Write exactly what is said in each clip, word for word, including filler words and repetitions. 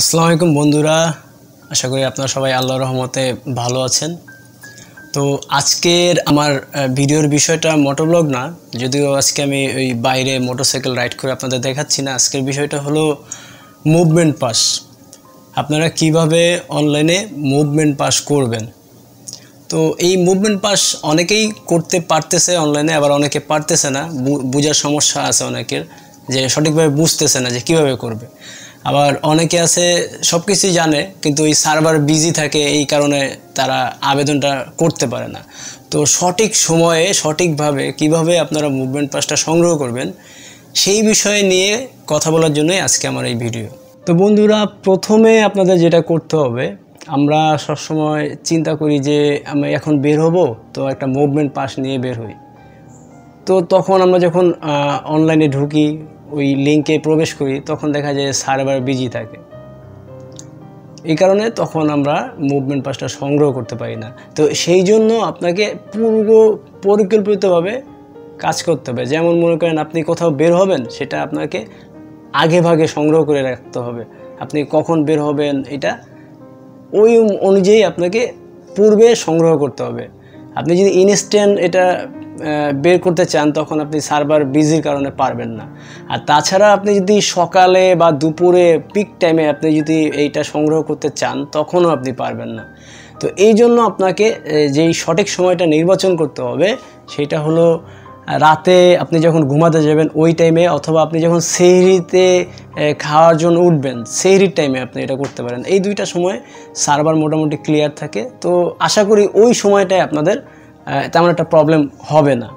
আসসালামু আলাইকুম বন্ধুরা, আশা করি আপনারা সবাই আল্লাহর রহমতে ভালো আছেন। তো আজকের আমার ভিডিওর বিষয়টা মোটর ব্লগ না, যদিও আজকে আমি ওই বাইরে মোটরসাইকেল রাইড করে আপনাদের দেখাচ্ছি না। আজকের বিষয়টা হলো মুভমেন্ট পাস। আপনারা কিভাবে অনলাইনে মুভমেন্ট পাস করবেন। তো এই মুভমেন্ট পাস অনেকেই করতে পারতেছে অনলাইনে, আবার অনেকে পারতেছে না, বোঝার সমস্যা আছে অনেকের, যে সঠিকভাবে বুঝতেছে না যে কিভাবে করবে। আবার অনেকে আছে সব কিছুই জানে, কিন্তু ওই সার্ভার বিজি থাকে, এই কারণে তারা আবেদনটা করতে পারে না। তো সঠিক সময়ে সঠিকভাবে কিভাবে আপনারা মুভমেন্ট পাসটা সংগ্রহ করবেন সেই বিষয়ে নিয়ে কথা বলার জন্যই আজকে আমার এই ভিডিও। তো বন্ধুরা, প্রথমে আপনাদের যেটা করতে হবে, আমরা সবসময় চিন্তা করি যে আমি এখন বের হব, তো একটা মুভমেন্ট পাস নিয়ে বের হই। তো তখন আমরা যখন অনলাইনে ঢুকি, ওই লিঙ্কে প্রবেশ করি, তখন দেখা যায় সার্ভার বিজি থাকে। এই কারণে তখন আমরা মুভমেন্ট পাসটা সংগ্রহ করতে পারি না। তো সেই জন্য আপনাকে পূর্ব পরিকল্পিতভাবে কাজ করতে হবে। যেমন মনে করেন আপনি কোথাও বের হবেন, সেটা আপনাকে আগে ভাগে সংগ্রহ করে রাখতে হবে। আপনি কখন বের হবেন এটা ওই অনুযায়ী আপনাকে পূর্বে সংগ্রহ করতে হবে। আপনি যদি ইনস্ট্যান্ট এটা বের করতে চান, তখন আপনি সার্ভার বিজির কারণে পারবেন না। আর তাছাড়া আপনি যদি সকালে বা দুপুরে পিক টাইমে আপনি যদি এইটা সংগ্রহ করতে চান, তখনও আপনি পারবেন না। তো এই জন্য আপনাকে যেই সঠিক সময়টা নির্বাচন করতে হবে, সেটা হলো রাতে আপনি যখন ঘুমাতে যাবেন ওই টাইমে, অথবা আপনি যখন সেহরিতে খাওয়ার জন্য উঠবেন সেহরির টাইমে আপনি এটা করতে পারেন। এই দুইটা সময় সার্ভার মোটামুটি ক্লিয়ার থাকে। তো আশা করি ওই সময়টায় আপনাদের তেমন একটা প্রবলেম হবে না।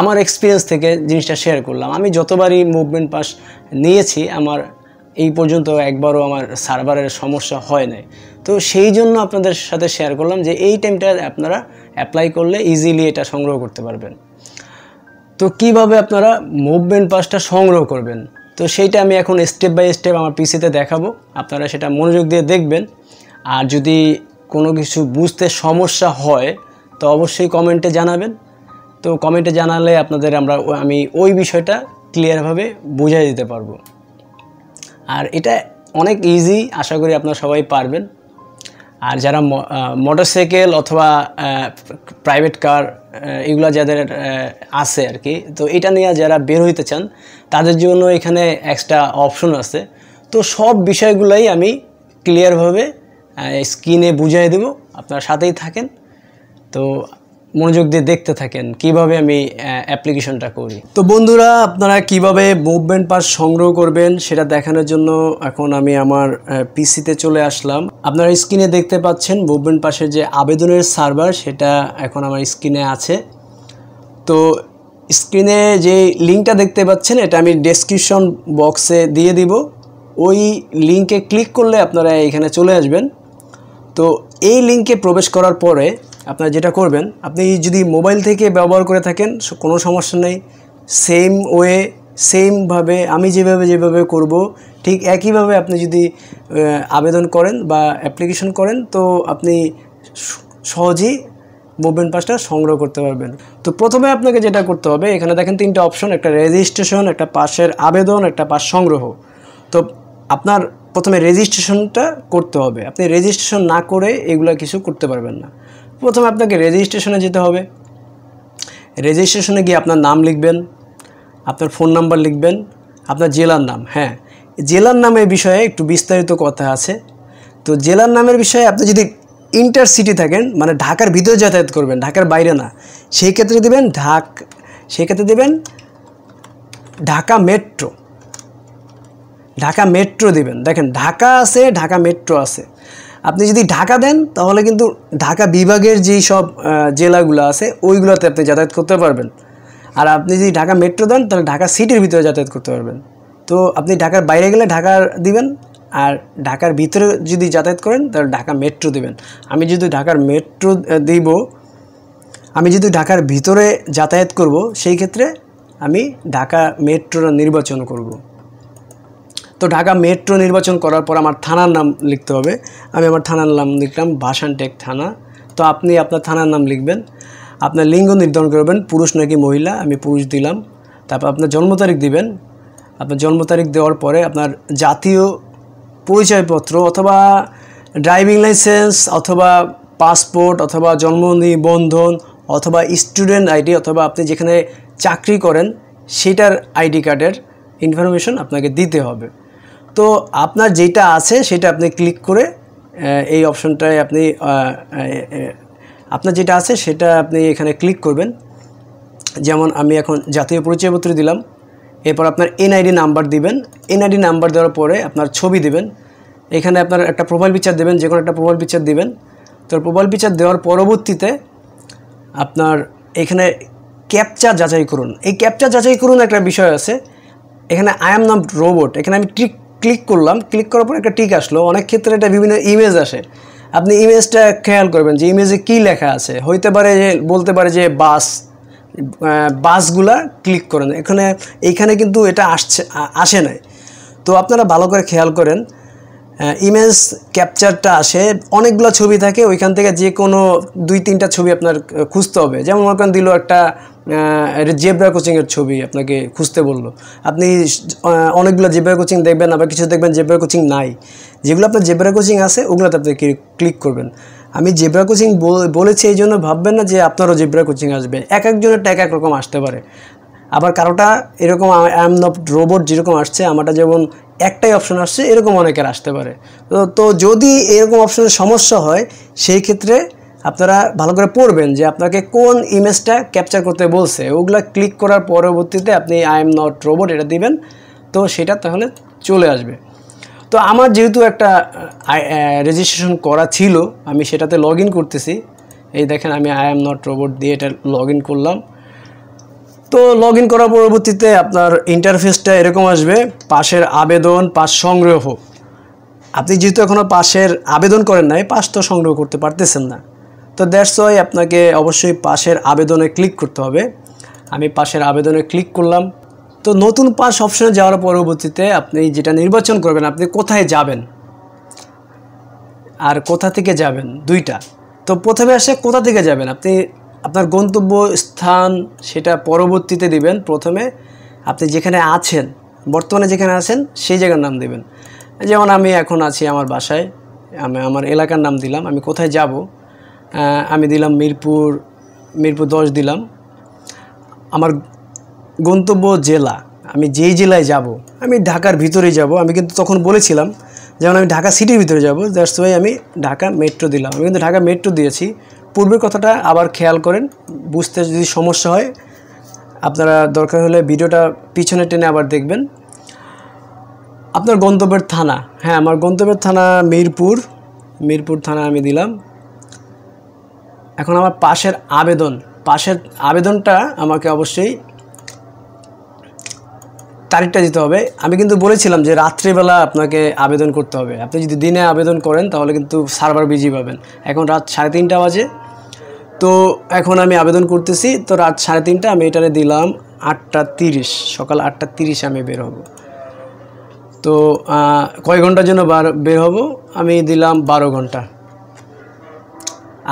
আমার এক্সপিরিয়েন্স থেকে জিনিসটা শেয়ার করলাম। আমি যতবারই মুভমেন্ট পাস নিয়েছি, আমার এই পর্যন্ত একবারও আমার সার্ভারের সমস্যা হয় নাই। তো সেই জন্য আপনাদের সাথে শেয়ার করলাম যে এই টাইমটা আপনারা অ্যাপ্লাই করলে ইজিলি এটা সংগ্রহ করতে পারবেন। তো কিভাবে আপনারা মুভমেন্ট পাসটা সংগ্রহ করবেন, তো সেইটা আমি এখন স্টেপ বাই স্টেপ আমার পিসিতে দেখাবো। আপনারা সেটা মনোযোগ দিয়ে দেখবেন। আর যদি কোনো কিছু বুঝতে সমস্যা হয় তো অবশ্যই কমেন্টে জানাবেন। তো কমেন্টে জানালে আপনাদের আমরা আমি ওই বিষয়টা ক্লিয়ারভাবে বুঝিয়ে দিতে পারবো। আর এটা অনেক ইজি, আশা করি আপনারা সবাই পারবেন। আর যারা মোটরসাইকেল অথবা প্রাইভেট কার এগুলো যাদের আছে আর কি, তো এটা নিয়ে যারা বের হইতে চান তাদের জন্য এখানে এক্সট্রা অপশন আছে। তো সব বিষয়গুলোই আমি ক্লিয়ারভাবে স্ক্রিনে বুঝিয়ে দেব, আপনারা সাথেই থাকেন। তো মনোযোগ দিয়ে দেখতে থাকেন কিভাবে আমি অ্যাপ্লিকেশনটা করি। তো বন্ধুরা, আপনারা কিভাবে মুভমেন্ট পাস সংগ্রহ করবেন সেটা দেখানোর জন্য এখন আমি আমার পিসিতে চলে আসলাম। আপনারা স্ক্রিনে দেখতে পাচ্ছেন মুভমেন্ট পাসের যে আবেদনের সার্ভার, সেটা এখন আমার স্ক্রিনে আছে। তো স্ক্রিনে যে লিঙ্কটা দেখতে পাচ্ছেন, এটা আমি ডেসক্রিপশন বক্সে দিয়ে দিব। ওই লিঙ্কে ক্লিক করলে আপনারা এখানে চলে আসবেন। তো এই লিঙ্কে প্রবেশ করার পরে আপনারা যেটা করবেন, আপনি যদি মোবাইল থেকে ব্যবহার করে থাকেন কোনো সমস্যা নেই, সেম ওয়ে সেমভাবে আমি যেভাবে যেভাবে করব ঠিক একইভাবে আপনি যদি আবেদন করেন বা অ্যাপ্লিকেশন করেন, তো আপনি সহজেই মুভমেন্ট পাসটা সংগ্রহ করতে পারবেন। তো প্রথমে আপনাকে যেটা করতে হবে, এখানে দেখেন তিনটা অপশন, একটা রেজিস্ট্রেশন, একটা পাসের আবেদন, একটা পাস সংগ্রহ। তো আপনার প্রথমে রেজিস্ট্রেশনটা করতে হবে। আপনি রেজিস্ট্রেশন না করে এগুলা কিছু করতে পারবেন না। প্রথমে আপনাকে রেজিস্ট্রেশনে যেতে হবে। রেজিস্ট্রেশনে গিয়ে আপনার নাম লিখবেন, আপনার ফোন নাম্বার লিখবেন, আপনার জেলার নাম। হ্যাঁ, জেলার নামের বিষয়ে একটু বিস্তারিত কথা আছে। তো জেলার নামের বিষয়ে আপনি যদি ইন্টারসিটি থাকেন, মানে ঢাকার ভিতরে যাতায়াত করবেন, ঢাকার বাইরে না, সেই ক্ষেত্রে দেবেন ঢাক সেই ক্ষেত্রে দেবেন ঢাকা মেট্রো ঢাকা মেট্রো দেবেন। দেখেন ঢাকা আছে, ঢাকা মেট্রো আছে। আপনি যদি ঢাকা দেন তাহলে কিন্তু ঢাকা বিভাগের যেই সব জেলাগুলো আছে ওইগুলোতে আপনি যাতায়াত করতে পারবেন। আর আপনি যদি ঢাকা মেট্রো দেন তাহলে ঢাকা সিটির ভিতরে যাতায়াত করতে পারবেন। তো আপনি ঢাকার বাইরে গেলে ঢাকার দিবেন, আর ঢাকার ভিতরে যদি যাতায়াত করেন তাহলে ঢাকা মেট্রো দেবেন। আমি যদি ঢাকার মেট্রো দিব আমি যদি ঢাকার ভিতরে যাতায়াত করব, সেই ক্ষেত্রে আমি ঢাকা মেট্রোটা নির্বাচন করব। তো ঢাকা মেট্রো নির্বাচন করার পর আমার থানার নাম লিখতে হবে। আমি আমার থানার নাম লিখলাম ভাসানটেক থানা। তো আপনি আপনার থানার নাম লিখবেন। আপনার লিঙ্গ নির্ধারণ করবেন, পুরুষ নাকি মহিলা। আমি পুরুষ দিলাম। তারপর আপনার জন্ম তারিখ দিবেন। আপনার জন্ম তারিখ দেওয়ার পরে আপনার জাতীয় পরিচয়পত্র অথবা ড্রাইভিং লাইসেন্স অথবা পাসপোর্ট অথবা জন্ম নিবন্ধন অথবা স্টুডেন্ট আইডি অথবা আপনি যেখানে চাকরি করেন সেটার আইডি কার্ডের ইনফরমেশন আপনাকে দিতে হবে। তো আপনার যেটা আছে সেটা আপনি ক্লিক করে এই অপশনটায় আপনি আপনার যেটা আছে সেটা আপনি এখানে ক্লিক করবেন। যেমন আমি এখন জাতীয় পরিচয়পত্র দিলাম, এরপর আপনার এনআইডি নাম্বার দিবেন। এনআইডি নাম্বার দেওয়ার পরে আপনার ছবি দিবেন, এখানে আপনার একটা প্রোফাইল পিকচার দেবেন, যে কোনো একটা প্রোফাইল পিকচার দিবেন। তো প্রোফাইল পিকচার দেওয়ার পরবর্তীতে আপনার এখানে ক্যাপচা যাচাই করুন। এই ক্যাপচা যাচাই করুন একটা বিষয় আছে, এখানে আই অ্যাম নট রোবট, এখানে আমি টিক ক্লিক করলাম, ক্লিক করার পর একটা টিক আসলো। অনেক ক্ষেত্রে এটা বিভিন্ন ইমেজ আসে, আপনি ইমেজটা খেয়াল করবেন যে ইমেজে কী লেখা আছে। হইতে পারে যে বলতে পারে যে বাস বাসগুলা ক্লিক করেন, এখানে এইখানে কিন্তু এটা আসছে আসে নাই। তো আপনারা ভালো করে খেয়াল করেন, ইমেজ ক্যাপচারটা আসে, অনেকগুলো ছবি থাকে, ওইখান থেকে যে কোনো দুই তিনটা ছবি আপনার খুঁজতে হবে। যেমন ওখানে দিল একটা জেব্রা কোচিংয়ের ছবি আপনাকে খুঁজতে বলল, আপনি অনেকগুলো জেব্রা কোচিং দেখবেন, আবার কিছু দেখবেন জেব্রা কোচিং নাই। যেগুলো আপনার জেব্রা কোচিং আছে ওগুলোতে আপনি ক্লিক করবেন। আমি জেব্রা কোচিং বলেছি এই জন্য ভাববেন না যে আপনারও জেব্রা কোচিং আসবে, এক একজনের এক এক রকম আসতে পারে। আবার কারোটা এরকম আই অ্যাম নট রোবট যেরকম আসছে, আমারটা যেমন একটাই অপশন আসছে, এরকম অনেকের আসতে পারে। তো যদি এরকম অপশনের সমস্যা হয় সেই ক্ষেত্রে আপনারা ভালো করে পড়বেন যে আপনাকে কোন ইমেজটা ক্যাপচার করতে বলছে, ওগুলা ক্লিক করার পরবর্তীতে আপনি আই অ্যাম নট রোবট এটা দিবেন, তো সেটা তাহলে চলে আসবে। তো আমার যেহেতু একটা রেজিস্ট্রেশন করা ছিল, আমি সেটাতে লগ ইন করতেছি। এই দেখেন আমি আই অ্যাম নট রোবট দিয়ে এটা লগ ইন করলাম। তো লগ ইন করার পরবর্তীতে আপনার ইন্টারফেসটা এরকম আসবে, পাশের আবেদন, পাস সংগ্রহ। আপনি যেহেতু এখনও পাশের আবেদন করেন নাই, পাস তো সংগ্রহ করতে পারতেছেন না, তো দ্যাটস ওয়াই আপনাকে অবশ্যই পাশের আবেদনে ক্লিক করতে হবে। আমি পাশের আবেদনে ক্লিক করলাম। তো নতুন পাস অপশনে যাওয়ার পরবর্তীতে আপনি যেটা নির্বাচন করবেন, আপনি কোথায় যাবেন আর কোথা থেকে যাবেন দুইটা। তো প্রথমে আসে কোথা থেকে যাবেন, আপনি আপনার গন্তব্য স্থান সেটা পরবর্তীতে দিবেন। প্রথমে আপনি যেখানে আছেন, বর্তমানে যেখানে আছেন সেই জায়গার নাম দিবেন। যেমন আমি এখন আছি আমার বাসায়, আমি আমার এলাকার নাম দিলাম। আমি কোথায় যাব, আমি দিলাম মিরপুর, মিরপুর দশ দিলাম। আমার গন্তব্য জেলা, আমি যেই জেলায় যাব, আমি ঢাকার ভিতরেই যাব। আমি কিন্তু তখন বলেছিলাম যেমন আমি ঢাকা সিটির ভিতরে যাব, দ্যাটস ওয়াই আমি ঢাকা মেট্রো দিলাম। আমি কিন্তু ঢাকা মেট্রো দিয়েছি। পূর্বের কথাটা আবার খেয়াল করেন, বুঝতে যদি সমস্যা হয় আপনারা দরকার হলে ভিডিওটা পিছনে টেনে আবার দেখবেন। আপনার গন্তব্যের থানা, হ্যাঁ আমার গন্তব্যের থানা মিরপুর, মিরপুর থানা আমি দিলাম। এখন আমার পাশের আবেদন, পাশের আবেদনটা আমাকে অবশ্যই তারিখটা দিতে হবে। আমি কিন্তু বলেছিলাম যে রাত্রিবেলা আপনাকে আবেদন করতে হবে, আপনি যদি দিনে আবেদন করেন তাহলে কিন্তু সার্ভার বিজি পাবেন। এখন রাত সাড়ে তিনটা বাজে, তো এখন আমি আবেদন করতেছি। তো রাত সাড়ে তিনটা আমি এটারে দিলাম আটটা তিরিশ, সকাল আটটা তিরিশ আমি বের হব। তো কয় ঘন্টার জন্য বের হব, আমি দিলাম বারো ঘন্টা।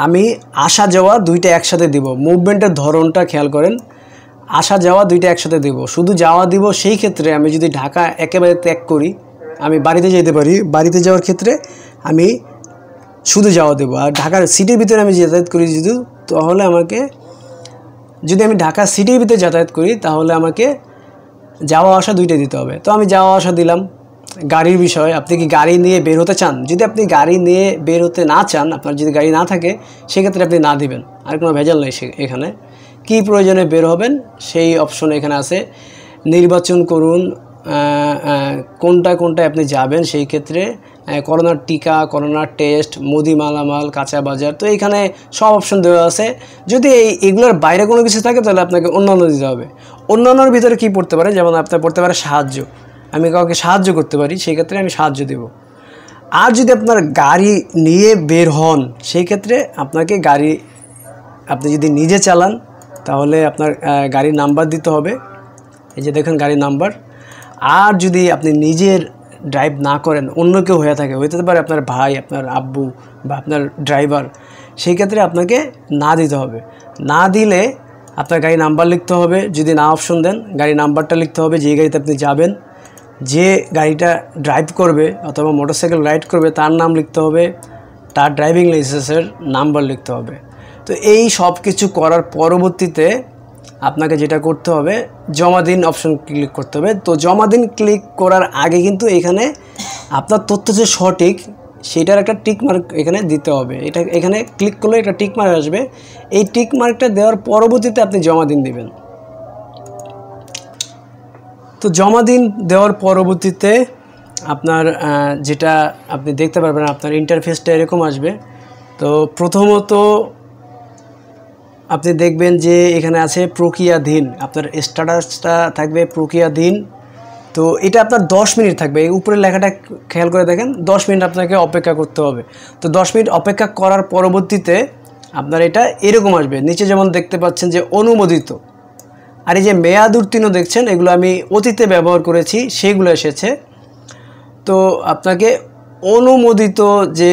আমি আসা যাওয়া দুইটা একসাথে দিব, মুভমেন্টের ধরনটা খেয়াল করেন, আসা যাওয়া দুইটা একসাথে দেব। শুধু যাওয়া দিব সেই ক্ষেত্রে আমি যদি ঢাকা একেবারে ত্যাগ করি, আমি বাড়িতে যেতে পারি, বাড়িতে যাওয়ার ক্ষেত্রে আমি শুধু যাওয়া দেব। আর ঢাকার সিটির ভিতরে আমি যাতায়াত করি যদি, তাহলে আমাকে যদি আমি ঢাকা সিটির ভিতরে যাতায়াত করি তাহলে আমাকে যাওয়া আসা দুইটা দিতে হবে। তো আমি যাওয়া আসা দিলাম। গাড়ির বিষয়, আপনি কি গাড়ি নিয়ে বের হতে চান? যদি আপনি গাড়ি নিয়ে বের হতে না চান, আপনার যদি গাড়ি না থাকে সেক্ষেত্রে আপনি না দিবেন, আর কোনো ভেজাল নেই। এখানে কি প্রয়োজনে বের হবেন সেই অপশন এখানে আছে, নির্বাচন করুন কোনটা কোনটা আপনি যাবেন। সেই ক্ষেত্রে করোনার টিকা, করোনার টেস্ট, মুদি মালামাল, কাঁচা বাজার, তো এইখানে সব অপশন দেওয়া আছে। যদি এই এগুলোর বাইরে কোনো কিছু থাকে তাহলে আপনাকে অন্যান্য দিতে হবে। অন্যান্যর ভিতরে কি পড়তে পারে, যেমন আপনার পড়তে পারে সাহায্য, আমি কাউকে সাহায্য করতে পারি, সেই ক্ষেত্রে আমি সাহায্য দেব। আর যদি আপনার গাড়ি নিয়ে বের হন সেই ক্ষেত্রে আপনাকে গাড়ি আপনি যদি নিজে চালান তাহলে আপনার গাড়ির নাম্বার দিতে হবে, এই যে দেখুন গাড়ির নাম্বার। আর যদি আপনি নিজের ড্রাইভ না করেন, অন্য কেউ হয়ে থাকে, হইতে পারে আপনার ভাই, আপনার আব্বু বা আপনার ড্রাইভার, সেই ক্ষেত্রে আপনাকে না দিতে হবে। না দিলে আপনার গাড়ির নাম্বার লিখতে হবে, যদি না অপশন দেন গাড়ির নাম্বারটা লিখতে হবে, যেই গাড়িতে আপনি যাবেন। যে গাড়িটা ড্রাইভ করবে অথবা মোটরসাইকেল রাইড করবে তার নাম লিখতে হবে, তার ড্রাইভিং লাইসেন্সের নাম্বার লিখতে হবে। তো এই সব কিছু করার পরবর্তীতে আপনাকে যেটা করতে হবে জমা দিন অপশন ক্লিক করতে হবে। তো জমা দিন ক্লিক করার আগে কিন্তু এখানে আপনার তথ্য যে সঠিক সেটার একটা টিক মার্ক এখানে দিতে হবে। এটা এখানে ক্লিক করলে একটা টিক মার্ক আসবে, এই টিক মার্কটা দেওয়ার পরবর্তীতে আপনি জমা দিন দেবেন। তো জমা দিন দেওয়ার পরবর্তীতে আপনার যেটা আপনি দেখতে পারবেন আপনার ইন্টারফেসটা এরকম আসবে। তো প্রথমত আপনি দেখবেন যে এখানে আছে প্রক্রিয়াধীন, আপনার স্ট্যাটাসটা থাকবে প্রক্রিয়াধীন। তো এটা আপনার দশ মিনিট থাকবে, এই উপরের লেখাটা খেয়াল করে দেখেন, দশ মিনিট আপনাকে অপেক্ষা করতে হবে। তো দশ মিনিট অপেক্ষা করার পরবর্তীতে আপনার এটা এরকম আসবে, নিচে যেমন দেখতে পাচ্ছেন যে অনুমোদিত, আর এই যে মেয়াদ উত্তীর্ণ দেখছেন এগুলো আমি অতীতে ব্যবহার করেছি সেগুলো এসেছে। তো আপনাকে অনুমোদিত যে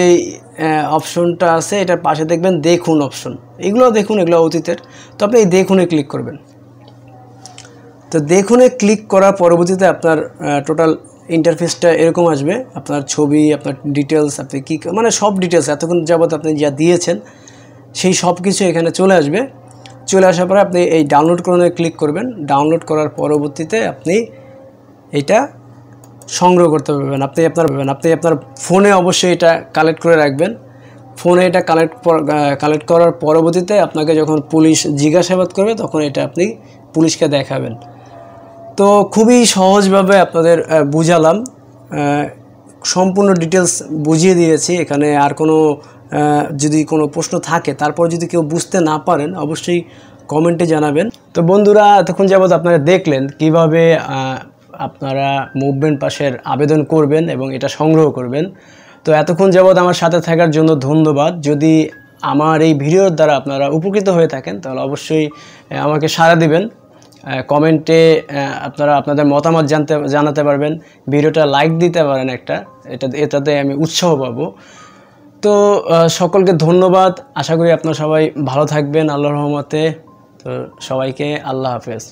অপশনটা আছে এটার পাশে দেখবেন দেখুন অপশন, এগুলো দেখুন এগুলো অতীতের। তো আপনি এই দেখুনে ক্লিক করবেন। তো দেখুনে ক্লিক করার পরবর্তীতে আপনার টোটাল ইন্টারফেসটা এরকম আসবে, আপনার ছবি, আপনার ডিটেলস, আপনি কী মানে সব ডিটেলস এতক্ষণ যাবত আপনি যা দিয়েছেন সেই সব কিছু এখানে চলে আসবে। চলে আসার পরে আপনি এই ডাউনলোড করনে ক্লিক করবেন। ডাউনলোড করার পরবর্তীতে আপনি এটা সংগ্রহ করতে পারবেন। আপনি আপনার আপনি আপনার ফোনে অবশ্যই এটা কালেক্ট করে রাখবেন। ফোনে এটা কালেক্ট কালেক্ট করার পরবর্তীতে আপনাকে যখন পুলিশ জিজ্ঞাসাবাদ করবে তখন এটা আপনি পুলিশকে দেখাবেন। তো খুবই সহজভাবে আপনাদের বুঝালাম, সম্পূর্ণ ডিটেলস বুঝিয়ে দিয়েছি। এখানে আর কোনো যদি কোনো প্রশ্ন থাকে, তারপর যদি কেউ বুঝতে না পারেন অবশ্যই কমেন্টে জানাবেন। তো বন্ধুরা, এতক্ষণ যাবত আপনারা দেখলেন কিভাবে আপনারা মুভমেন্ট পাসের আবেদন করবেন এবং এটা সংগ্রহ করবেন। তো এতক্ষণ যাবত আমার সাথে থাকার জন্য ধন্যবাদ। যদি আমার এই ভিডিওর দ্বারা আপনারা উপকৃত হয়ে থাকেন তাহলে অবশ্যই আমাকে সাড়া দিবেন। কমেন্টে আপনারা আপনাদের মতামত জানতে জানাতে পারবেন, ভিডিওটা লাইক দিতে পারেন একটা, এটা এটাতে আমি উৎসাহ পাবো। তো সকলকে ধন্যবাদ, আশা করি আপনারা সবাই ভালো থাকবেন আল্লাহর রহমতে। তো সবাইকে আল্লাহ হাফেজ।